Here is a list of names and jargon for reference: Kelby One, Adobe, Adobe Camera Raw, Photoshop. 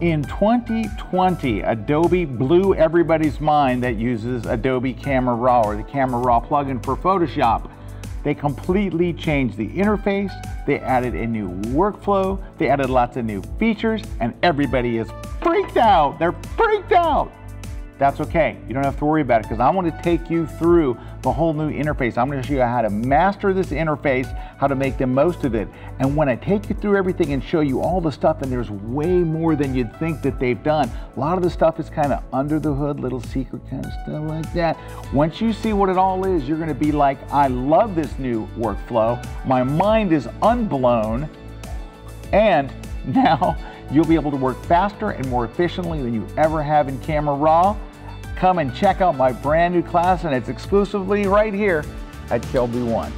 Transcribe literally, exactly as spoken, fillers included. In twenty twenty, Adobe blew everybody's mind that uses Adobe Camera Raw or the Camera Raw plugin for Photoshop. They completely changed the interface, they added a new workflow, they added lots of new features, and everybody is freaked out. They're freaked out. That's okay. You don't have to worry about it because I want to take you through the whole new interface. I'm going to show you how to master this interface, how to make the most of it. And when I take you through everything and show you all the stuff, and there's way more than you'd think that they've done. A lot of the stuff is kind of under the hood, little secret kind of stuff like that. Once you see what it all is, you're going to be like, I love this new workflow. My mind is unblown. And now you'll be able to work faster and more efficiently than you ever have in Camera Raw. Come and check out my brand new class, and it's exclusively right here at Kelby One.